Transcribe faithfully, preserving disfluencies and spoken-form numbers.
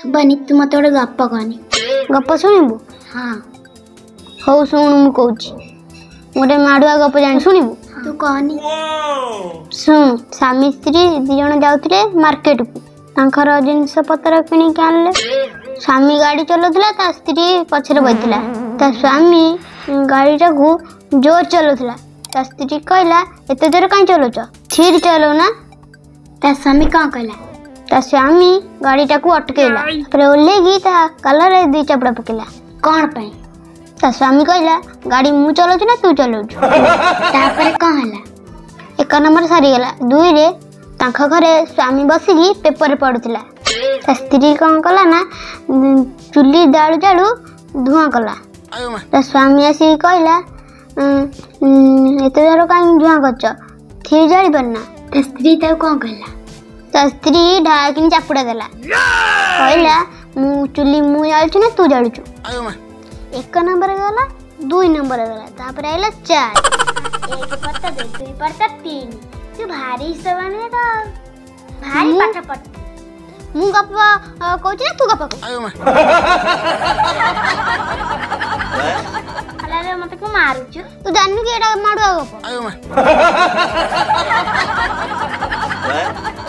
सुबह तू मत गोटे गप कहनी गप शुणु। हाँ हौ शुण मु कौच गोटे माड़ुआ गप जान शुणु तू कहनी। शुण स्वामी स्त्री दिजन जाते मार्केट को तांकर जिनस पतर किणिक आनले। स्वामी गाड़ी चलाउला ता स्त्री पछरे बैठला। ता स्वामी गाड़ीटा को जोर चलाउला ता स्त्री कहला एत जोर कहीं चलाउछ धीरे चलाउना। ता स्वामी कौन कहला ता स्वामी गाड़ीटा को अटकेला पर ओलेगी ता कलर रे दी चपड़ा पकेला कौन पई। ता स्वामी कहला गाड़ी मु चलाउछ ना तू चलाउछ। तापर कौन हला एक नंबर सारी गला। दुई रे तांखा घरे स्वामी बसिकी पेपर पढ़ुला ता स्त्री कौन कला ना चुली दाळू दाळू धुआं कला। ता स्वामी आसी कहला एत जोर कहीं धुआं करछ थे जाली बनना। ता स्त्री ता कौन कहला ता स्त्री ढाकिन चापुड़ा देला कहला मु चुली मु जाळछु ना तू जाळछु। एक नंबर गला दुई नंबर गला तापर आइला चार। एक पत्ता दे दुई पत्ता तीन तू भारी हिसाबान है तो भारी पट पट मु गप कहछ ना तू गप को अला रे मत को मारुछु तू जानू कि एटा माडुआ गप।